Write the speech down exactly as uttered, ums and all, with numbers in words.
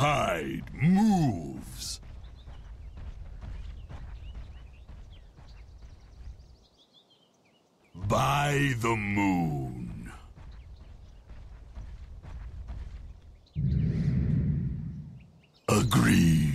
hide moves. By the moon. Agreed.